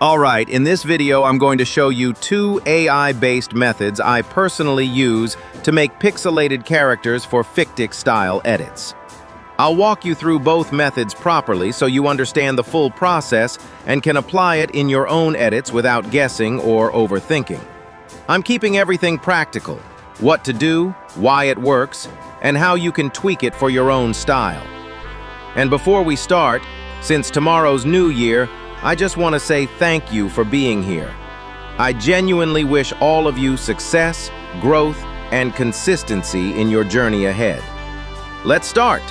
Alright, in this video I'm going to show you two AI-based methods I personally use to make pixelated characters for fictic-style edits. I'll walk you through both methods properly so you understand the full process and can apply it in your own edits without guessing or overthinking. I'm keeping everything practical, what to do, why it works, and how you can tweak it for your own style. And before we start, since tomorrow's New Year, I just want to say thank you for being here. I genuinely wish all of you success, growth, and consistency in your journey ahead. Let's start!